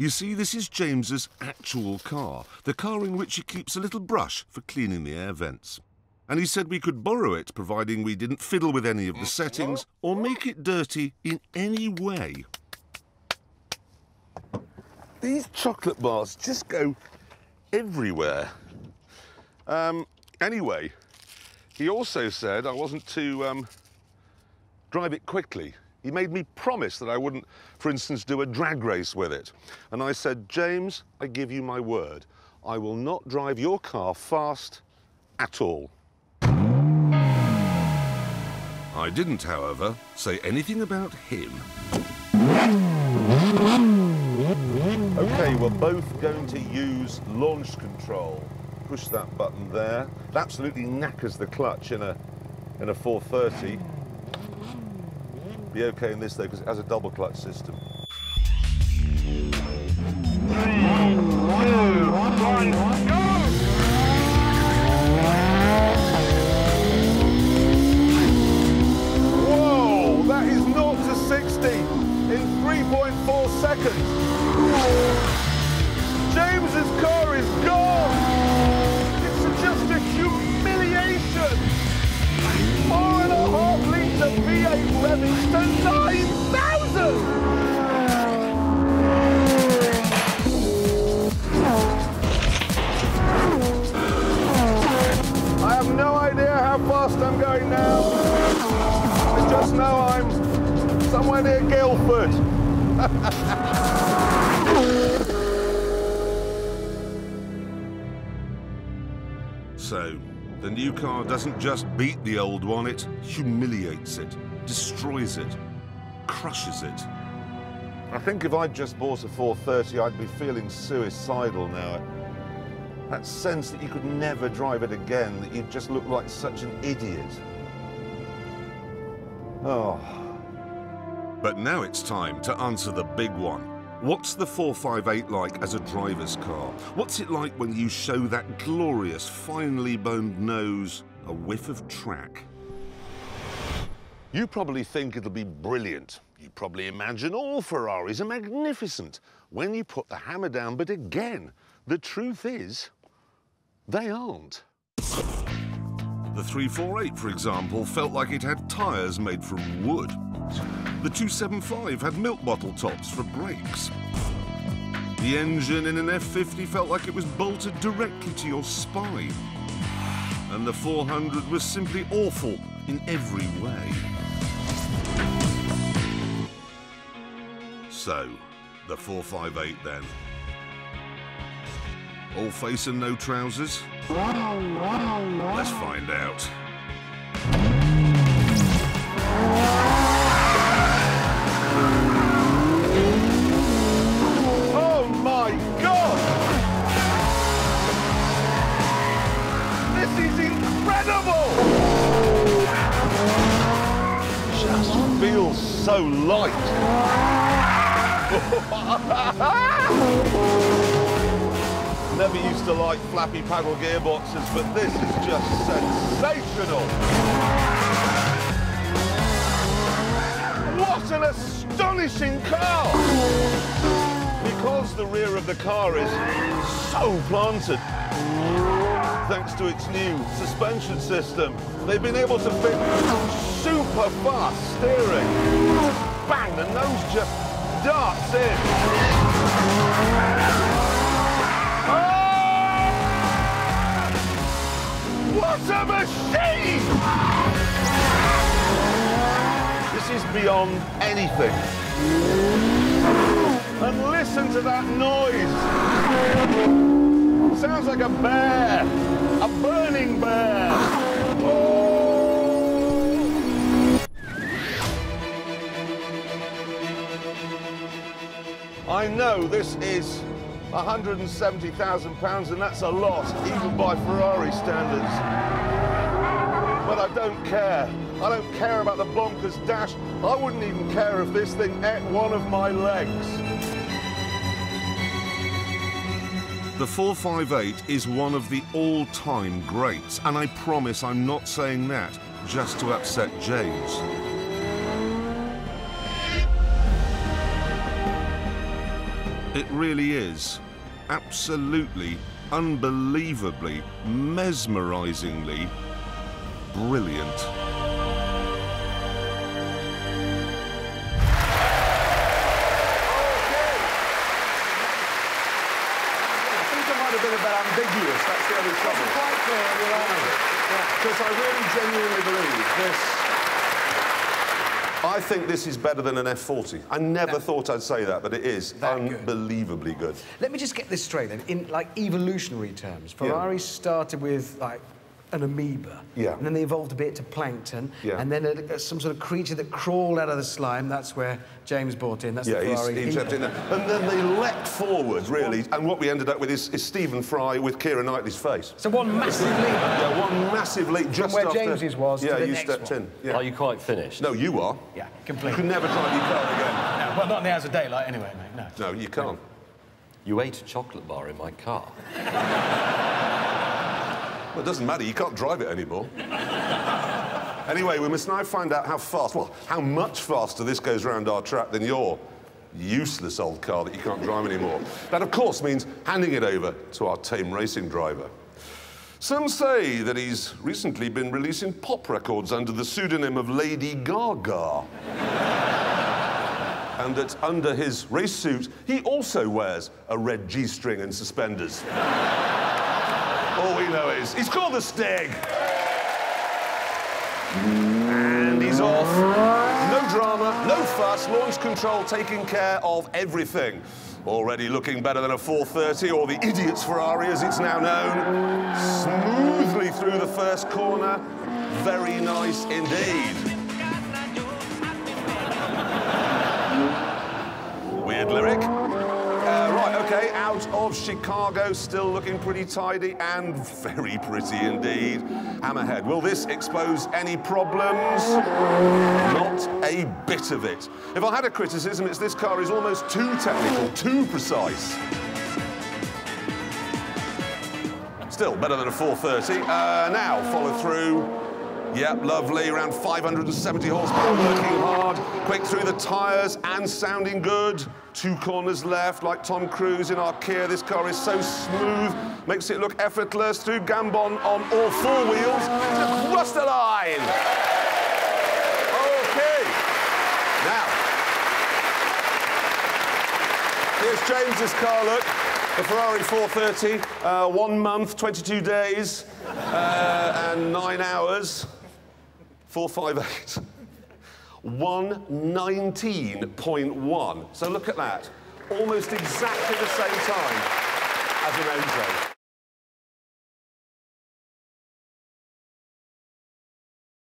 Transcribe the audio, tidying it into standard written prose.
You see, this is James's actual car, the car in which he keeps a little brush for cleaning the air vents. And he said we could borrow it, providing we didn't fiddle with any of the settings or make it dirty in any way. These chocolate bars just go everywhere. Anyway, he also said I wasn't to drive it quickly. He made me promise that I wouldn't, for instance, do a drag race with it. And I said, James, I give you my word, I will not drive your car fast at all. I didn't, however, say anything about him. OK, we're both going to use launch control. Push that button there. It absolutely knackers the clutch in a 430. Be okay in this though, because it has a double clutch system. 3, 2, 1, go! Whoa, that is 0 to 60 in 3.4 seconds. James's car is gone. It's just a humiliation. 4.5 litre V8. To 9,000! I have no idea how fast I'm going now. I just know I'm somewhere near Guildford. So, the new car doesn't just beat the old one, it humiliates it. Destroys it, crushes it. I think if I'd just bought a 430, I'd be feeling suicidal now. That sense that you could never drive it again, that you'd just look like such an idiot. Oh. But now it's time to answer the big one. What's the 458 like as a driver's car? What's it like when you show that glorious, finely boned nose a whiff of track? You probably think it'll be brilliant. You probably imagine all Ferraris are magnificent when you put the hammer down, but again, the truth is, they aren't. The 348, for example, felt like it had tyres made from wood. The 275 had milk bottle tops for brakes. The engine in an F50 felt like it was bolted directly to your spine. And the 400 was simply awful in every way. So, the 458 then. All face and no trousers? Let's find out. Oh my God! This is incredible! Just feels so light. Never used to like flappy paddle gearboxes, but this is just sensational. What an astonishing car! Because the rear of the car is so planted, thanks to its new suspension system, they've been able to fit super fast steering. Bang, the nose just darts in. Ah! What a machine! This is beyond anything. And listen to that noise. Sounds like a bear, a burning bear. Oh! I know this is £170,000, and that's a lot, even by Ferrari standards. But I don't care. I don't care about the bonkers dash. I wouldn't even care if this thing ate one of my legs. The 458 is one of the all-time greats, and I promise I'm not saying that just to upset James. It really is. Absolutely, unbelievably, mesmerizingly brilliant. Ambiguous, that's the only trouble. It's quite clear, you're right. Because I really genuinely believe this. I think this is better than an F40. I never thought I'd say that, but it is unbelievably good. Let me just get this straight then. In like evolutionary terms, Ferrari started with like an amoeba. Yeah. And then they evolved a bit to plankton. Yeah. And then some sort of creature that crawled out of the slime. That's where James brought in. That's the Ferrari. He jumped in there. And then they leapt forward, really. And what we ended up with is Stephen Fry with Keira Knightley's face. So one massive leap. Yeah, one massive leap just from where James's was. Yeah, to the you next stepped one. In. Yeah. Are you quite finished? No, you are. Yeah, completely. You can never try your car again. No, well, not in the hours of daylight, anyway, mate. No, you can't. You ate a chocolate bar in my car. Well, it doesn't matter, you can't drive it anymore. Anyway, we must now find out how fast, well, how much faster this goes round our track than your useless old car that you can't drive anymore. That, of course, means handing it over to our tame racing driver. Some say that he's recently been releasing pop records under the pseudonym of Lady Gaga. And that under his race suit, he also wears a red G-string and suspenders. All we know is he's called the Stig. And he's off. No drama, no fuss, launch control taking care of everything. Already looking better than a 430, or the idiot's Ferrari as it's now known. Smoothly through the first corner. Very nice indeed. Weird lyric. Okay, out of Chicago, still looking pretty tidy and very pretty indeed. Hammerhead, will this expose any problems? Not a bit of it. If I had a criticism, it's this car is almost too technical, too precise. Still better than a 430. Now, follow through. Yep, lovely, around 570 horsepower, working hard, quick through the tyres and sounding good. Two corners left, like Tom Cruise in Arkea, this car is so smooth, makes it look effortless. Through Gambon on all four wheels, across the line! Okay, now, here's James's car, look, the Ferrari 430, 1 month, 22 days, and 9 hours. 458. 119.1. So look at that. Almost exactly the same time as an Enzo.